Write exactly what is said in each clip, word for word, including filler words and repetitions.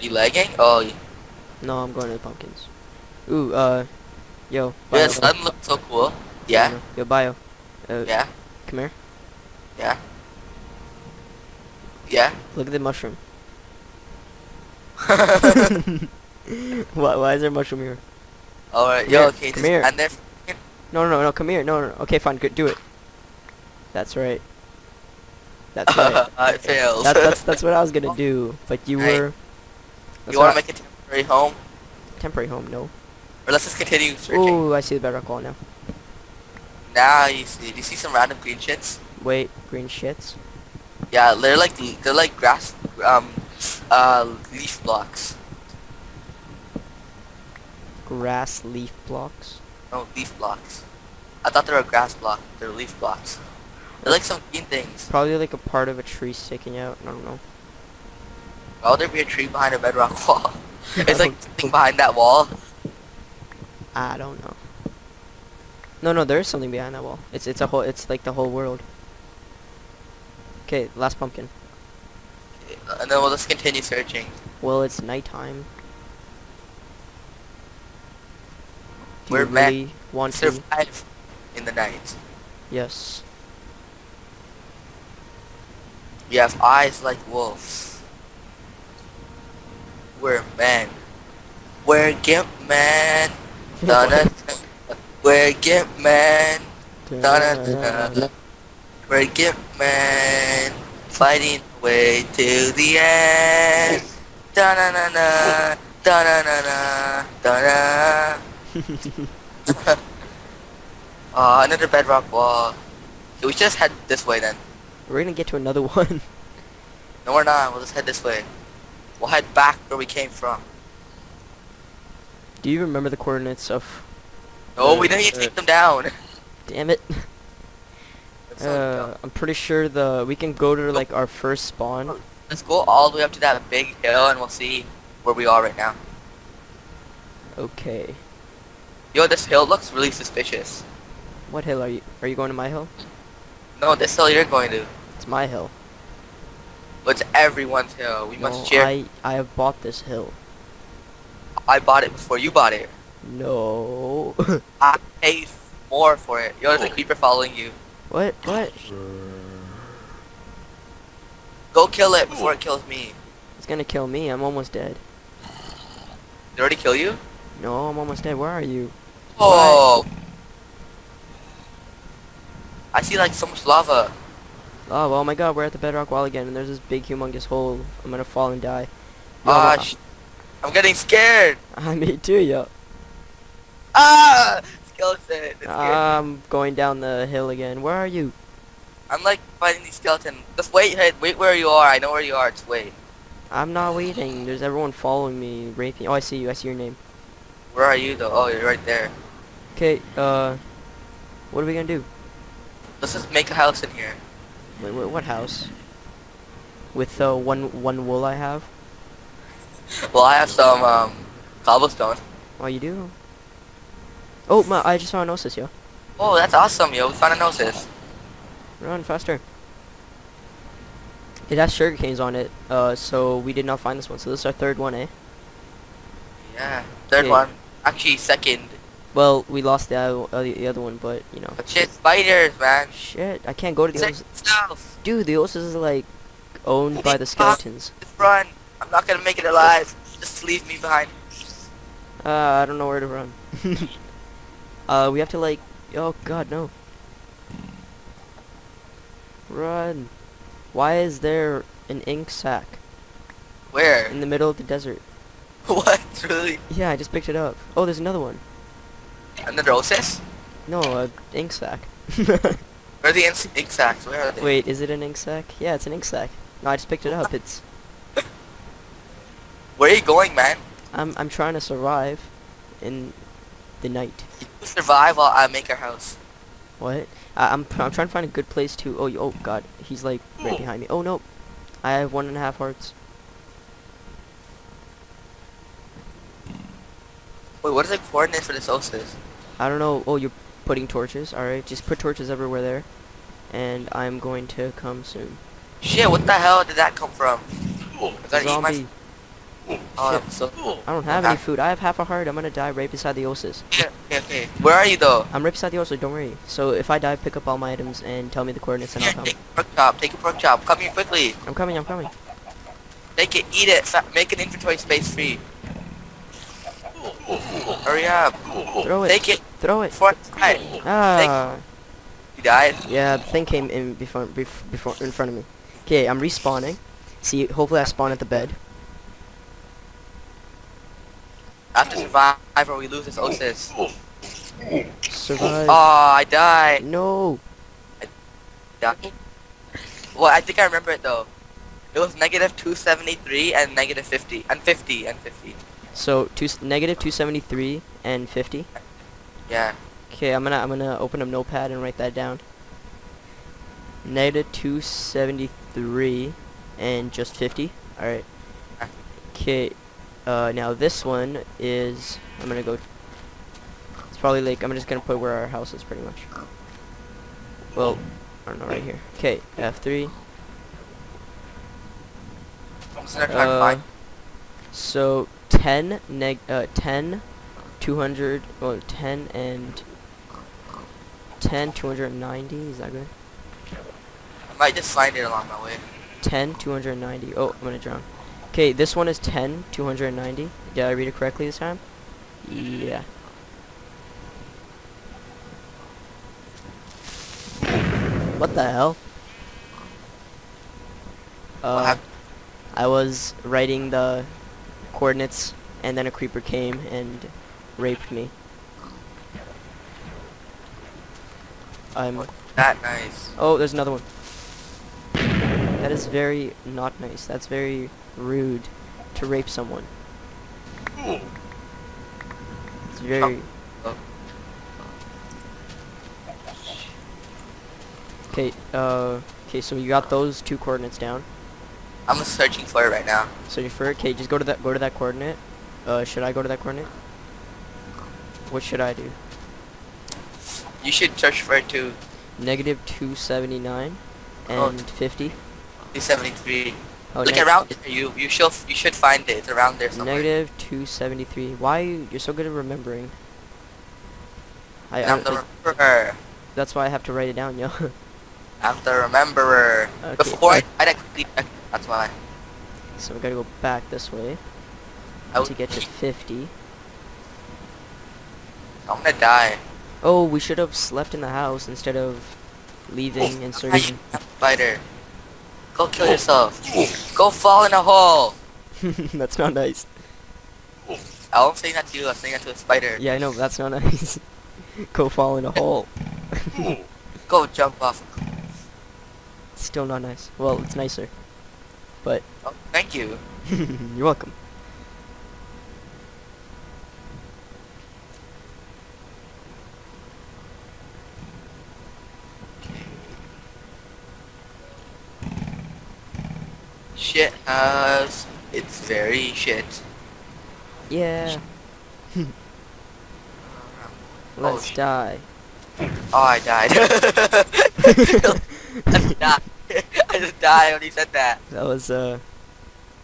You lagging? Oh. Yeah. No, I'm going to the pumpkins. Ooh, uh, yo. Bio, yeah, sun looks so cool. Yeah. Yo, Bio. Uh, yeah. Come here. Yeah. Yeah. Look at the mushroom. why? Why is there a mushroom here? All right. Come yo. Here. Okay. Come here. And there's no, no, no. Come here. No, no. no. Okay, fine. Good. Do it. That's right. That's right. I okay. failed. That, that's that's what I was gonna do, but you right. were. You wanna I, make a temporary home? Temporary home, no. Or let's just continue searching. Ooh, I see the bedrock wall now. Now you see. Do you see some random green shits? Wait, green shits? Yeah, they're like they're like grass, um, uh, leaf blocks. Grass leaf blocks? No, leaf blocks. I thought they were grass blocks. They're leaf blocks. They're like some green things. Probably like a part of a tree sticking out. I don't know. Why would there be a tree behind a bedrock wall? It's like something behind that wall. I don't know. No, no, there is something behind that wall. It's it's a whole. It's like the whole world. Okay, last pumpkin. And then we'll just continue searching. Well, it's nighttime. Do We're you really meant want to survive in the night? Yes. We have eyes like wolves. We're men. We're gimp man. Da -da -da. We're gimp man. Da -da -da -da. We're gimp man. Fighting way to the end. Da na na na. Da na na na. Da na. Ah, another bedrock wall. Can we just head this way then? We're gonna get to another one. No, we're not. We'll just head this way. We'll head back where we came from. Do you remember the coordinates of... No, uh, we didn't even uh, take them down. Damn it. Uh, I'm pretty sure the we can go to like our first spawn. Let's go all the way up to that big hill and we'll see where we are right now. Okay. Yo, this hill looks really suspicious. What hill are you? Are you going to my hill? No, this hill you're going to. It's my hill. It's everyone's hill. We no, must share. I, I have bought this hill. I bought it before you bought it. No. I paid more for it. Yo, there's a creeper following you. What? What? Go kill it before it kills me. It's gonna kill me. I'm almost dead. Did it already kill you? No, I'm almost dead. Where are you? Oh. What? I see like so much lava. Oh, well, oh my god, we're at the bedrock wall again and there's this big humongous hole. I'm gonna fall and die. Ah, oh, I'm getting scared. I me too, yo. Ah, skeleton. I'm going down the hill again. Where are you? I'm like fighting these skeletons. Just wait, hey, wait where you are. I know where you are. Just wait. I'm not waiting. There's everyone following me, raping. Oh, I see you. I see your name. Where are you though? Oh, you're right there. Okay, uh, what are we gonna do? Let's just make a house in here. Wait, wait, what house? With uh, one one wool I have? Well, I have some um, cobblestone. Oh, you do? Oh, my, I just found an oasis, yo. Oh, that's awesome, yo. We found an oasis. Run faster. It has sugar canes on it, uh, so we did not find this one. So this is our third one, eh? Yeah, third yeah. one. Actually, second. Well, we lost the other, uh, the other one, but you know. But shit, spiders, man. Shit, I can't go to the oasis. Dude, the oasis is like owned by the skeletons. Just run! I'm not gonna make it alive. Just leave me behind. Uh, I don't know where to run. uh, we have to like. Oh God, no. Run! Why is there an ink sack? Where? In the middle of the desert. What? Really? Yeah, I just picked it up. Oh, there's another one. Another oasis? No, an ink sack. Where are the in ink sacks? Where are they? Wait, is it an ink sack? Yeah, it's an ink sack. No, I just picked it up. It's. Where are you going, man? I'm I'm trying to survive, in the night. You survive while I make our house. What? I, I'm I'm trying to find a good place to. Oh, oh God, he's like right behind me. Oh no, I have one and a half hearts. Wait, what is the coordinates for this oasis? I don't know. Oh, you're putting torches. All right, just put torches everywhere there, and I'm going to come soon. Shit! What the hell did that come from? I gotta eat my Oh, shit. So cool. I don't have okay. any food. I have half a heart. I'm gonna die right beside the Osis. Okay, okay. Where are you though? I'm right beside the Osis. Don't worry. So if I die, pick up all my items and tell me the coordinates, and I'll come. Take a pork chop. Take a pork chop. Come here quickly. I'm coming. I'm coming. Make it. Eat it. Make an inventory space free. Hurry up. Throw it. Take it. Throw it. Before I die. Ah. You died. Yeah, the thing came in before, before in front of me. Okay, I'm respawning. See, hopefully I spawn at the bed. I have to survive or we lose this Osis. Survive. Oh, I died. No. I died. Well, I think I remember it though. It was negative two seventy-three and negative fifty. And fifty and fifty. So two, negative two seventy-three and fifty? Yeah. Okay, I'm gonna I'm gonna open up notepad and write that down. Negative two seventy-three and just fifty? Alright. Okay. Uh, now this one is, I'm gonna go, it's probably like, I'm just gonna put where our house is pretty much. Well, I don't know, right here. Okay, F three. Uh, so ten, neg, uh, ten, two hundred, well, ten and, ten, two hundred ninety, is that good? I might just slide it along my way. ten, two hundred ninety, oh, I'm gonna drown. Okay, this one is ten, two hundred ninety. Did I read it correctly this time? Yeah. What the hell? Uh, I was writing the coordinates, and then a creeper came and raped me. I'm... That nice. Oh, there's another one. That is very not nice. That's very... rude to rape someone. It's very okay. Uh, okay. So you got those two coordinates down. I'm searching for it right now. Searching for it. Okay, just go to that. Go to that coordinate. Uh, should I go to that coordinate? What should I do? You should search for it too. Negative two seventy nine and fifty. Two seventy three. Oh, look around it. You you should you should find it. It's around there somewhere. Negative two seventy-three. Why you, you're so good at remembering? I, I'm I, the rememberer. That's why I have to write it down, yo. I'm the rememberer. Okay. Before I, I quickly. That's why. So we gotta go back this way I to get to fifty. I'm gonna die. Oh, we should have slept in the house instead of leaving and searching. Spider. Go kill yourself. Go fall in a hole. That's not nice. I won't say that to you, I'm saying that to a spider. Yeah, I know, but that's not nice. Go fall in a hole. Go jump off a cliff. Still not nice. Well, it's nicer. But... Oh, thank you. You're welcome. Shit house, it's very shit. Yeah. Let's oh, die. Oh, I died. Let's die. I just died when he said that. That was uh.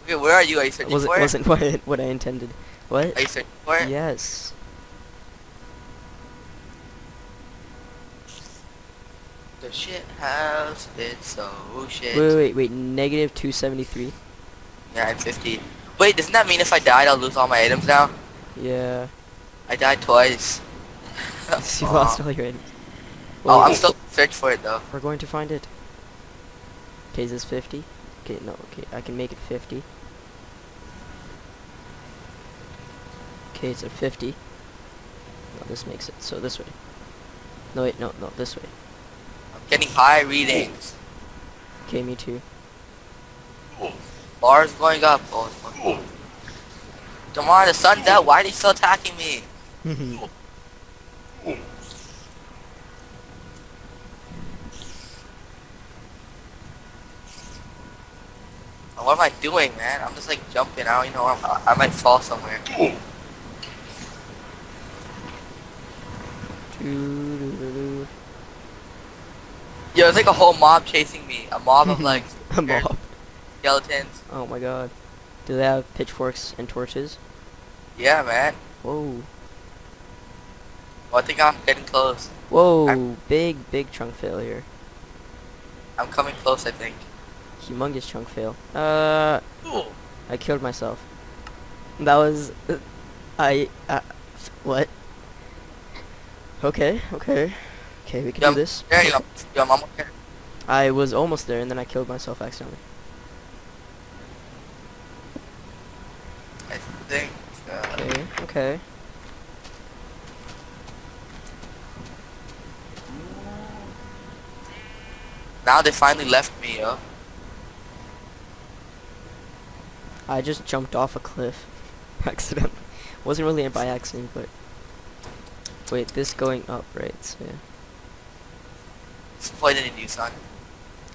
Okay, where are you? Are you searching for it? Wasn't quite what I intended. What? Are you searching for it? Yes. The shit house, it's so shit. Wait, wait, wait, negative two seventy-three. Yeah, I'm fifty. Wait, doesn't that mean if I died, I'll lose all my items now? Yeah. I died twice. You oh. lost all your items. Well, oh, I'm still searching for it, though. We're going to find it. Okay, is this fifty? Okay, no, okay, I can make it fifty. Okay, it's at fifty. No, this makes it, so this way. No, wait, no, no, this way. Getting high readings. Okay, me too. Bars going up. Oh, going up. Come on, the sun's out. Why are you still attacking me? What am I doing, man? I'm just like jumping. I don't even know. I might fall somewhere. Doo-doo-doo-doo. Yo, it's like a whole mob chasing me. A mob of like... a mob. Skeletons. Oh my god. Do they have pitchforks and torches? Yeah, man. Whoa. Well, I think I'm getting close. Whoa, I'm big, big chunk fail here. I'm coming close, I think. Humongous chunk fail. Uh, Ooh. I killed myself. That was, uh, I, uh, what? Okay, okay. Okay, we can Yum. do this. Yeah, yeah, yeah, I'm okay. I was almost there, and then I killed myself accidentally. I think, uh... Okay, okay. Now they finally left me, yo. I just jumped off a cliff. Accidentally. Wasn't really by accident, but... Wait, this going up, right? So, yeah. It's played in a new song.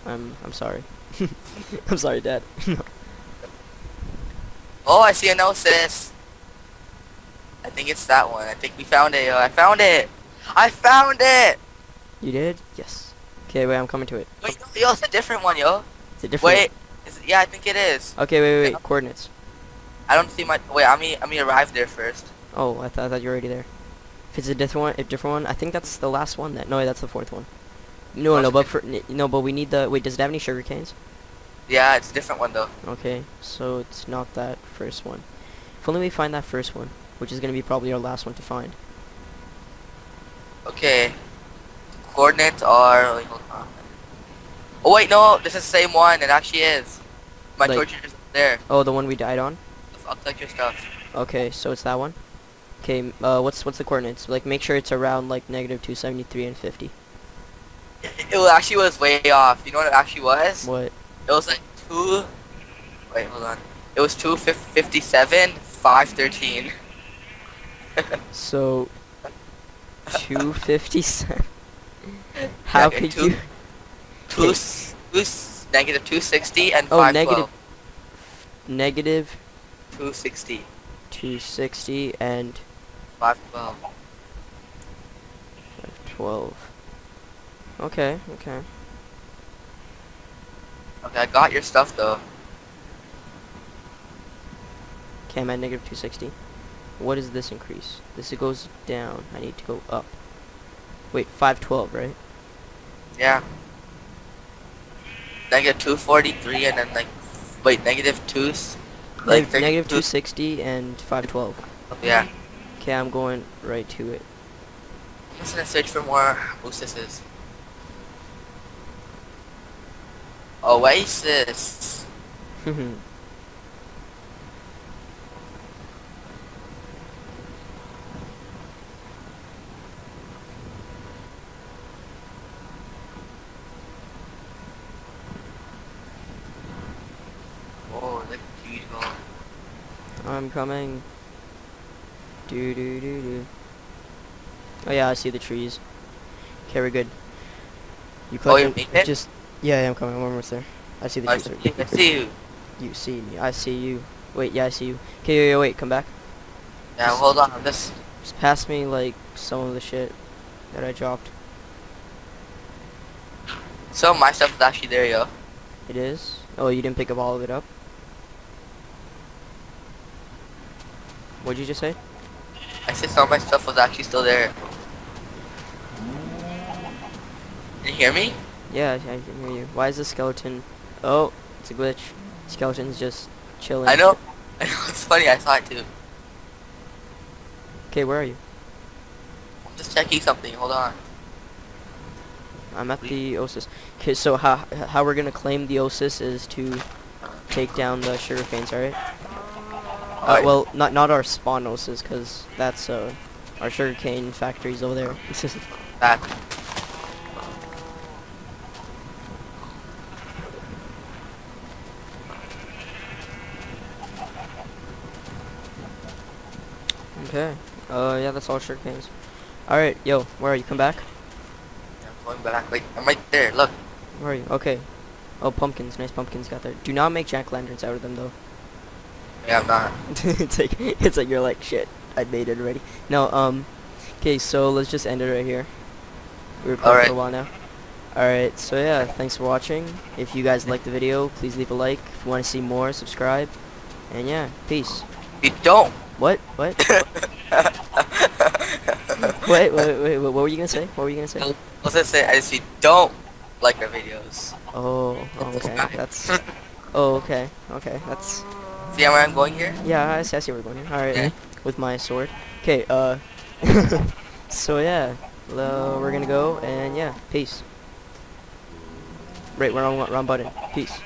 I'm, I'm sorry. I'm sorry, Dad. Oh, I see an oasis. I think it's that one. I think we found it, yo. I found it! I found it! You did? Yes. Okay, wait, I'm coming to it. Wait, no, yo, it's a different one, yo. It's a different Wait. One. Is it, yeah, I think it is. Okay, wait, wait, wait. Coordinates. I don't see my... Wait, I mean, I mean, arrive there first. Oh, I, th I thought you were already there. If it's a different one, a different one, I think that's the last one. That No, that's the fourth one. No, oh, no, but for, no, but we need the... Wait, does it have any sugar canes? Yeah, it's a different one, though. Okay, so it's not that first one. If only we find that first one, which is going to be probably our last one to find. Okay. Coordinates are... Oh wait, no, this is the same one. It actually is. My like, torch is there. Oh, the one we died on. I'll collect your stuff. Okay, so it's that one. Okay, uh, what's what's the coordinates? Like, make sure it's around like negative two seventy three and fifty. It, it actually was way off. You know what it actually was? What? It was like two. Wait, hold on. It was two fifty seven five thirteen. So. Two fifty seven. How could you? Two, two, negative two sixty and oh, five twelve. Negative two sixty. two sixty and five twelve. five twelve. Okay, okay. Okay, I got your stuff though. Okay, I'm at negative two sixty. What is this increase? This goes down. I need to go up. Wait, five twelve, right? Yeah. Negative two forty-three and then like, wait, negative two, like negative two sixty and five twelve. Yeah. Okay, I'm going right to it. I'm just gonna search for more oases. Oasis. I'm coming. Do do do do. Oh yeah, I see the trees. Okay, we're good. You close. Oh, you just yeah, yeah, I'm coming. I'm almost there. I see the I trees. See, I see you. You see me. I see you. Wait, yeah, I see you. Okay, wait, wait, come back. Yeah, just, hold on. This. Just pass me like some of the shit that I dropped. Some of my stuff is actually there, yo. It is. Oh, you didn't pick up all of it up. What'd you just say? I said some of my stuff was actually still there. Can you hear me? Yeah, I can hear you. Why is the skeleton... Oh, it's a glitch. Skeleton's just chilling. I know. I know. It's funny. I saw it too. Okay, where are you? I'm just checking something. Hold on. I'm at Please. the oasis. Okay, so how, how we're going to claim the oasis is to take down the sugar canes, alright? Uh, well, not not our spawn oasis, cause that's uh, our sugarcane factories over there. That. Okay. Uh, yeah, that's all sugarcanes. All right, yo, where are you? Come back. Yeah, I'm going back. Wait, I'm right there. Look. Where are you? Okay. Oh, pumpkins. Nice pumpkins got there. Do not make jack-o'-lanterns out of them, though. Yeah, I'm not. it's like it's like you're like shit. I made it already. No, um, okay. So let's just end it right here. We were playing right. for a while now. All right. So yeah, thanks for watching. If you guys liked the video, please leave a like. If you want to see more, subscribe. And yeah, peace. You don't. What? What? wait, wait, wait, wait, what were you gonna say? What were you gonna say? I was gonna say, I just you don't like my videos. Oh, okay. That's. Oh, okay. Okay, that's. See where I'm going here? Yeah, I see, I see where we're going here. Alright, yeah. With my sword. Okay, uh. So yeah, uh, we're gonna go, and yeah, peace. Right, we're on wrong button. Peace.